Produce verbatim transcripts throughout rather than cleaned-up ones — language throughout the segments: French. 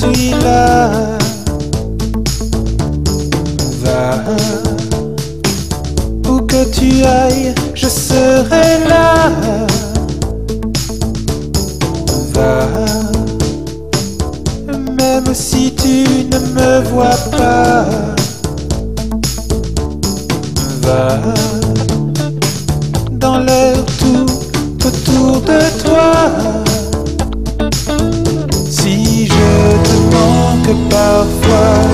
suis là. Va où que tu ailles, je serai là. Va même si tu ne me vois pas. Va dans l'air tout autour de toi. Parfois,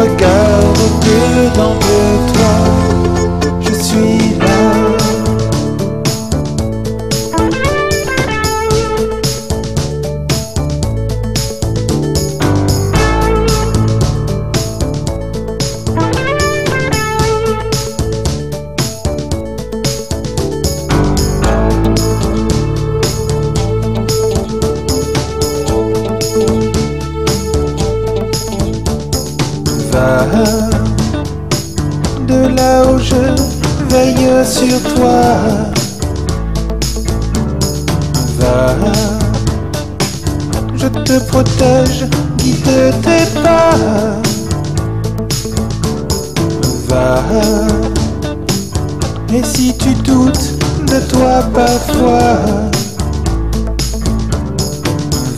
regarde dedans de toi, je suis de là où je veille sur toi. Va, je te protège, guide tes pas. Va, et si tu doutes de toi parfois.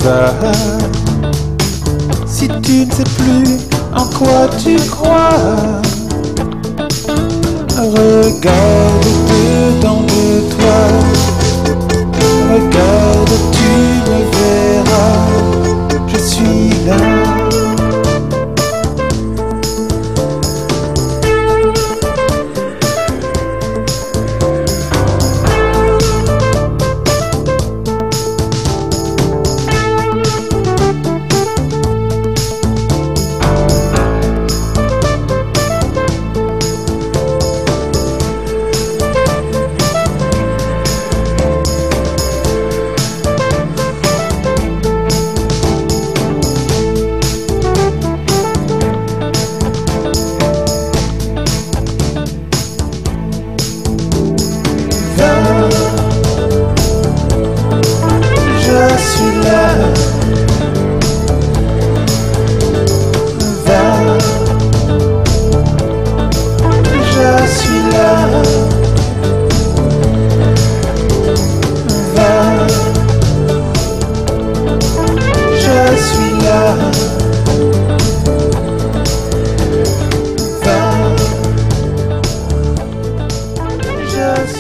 Va, si tu ne sais plus en quoi tu crois. Regarde dedans de toi, regarde, tu me verras, je suis là. Yes.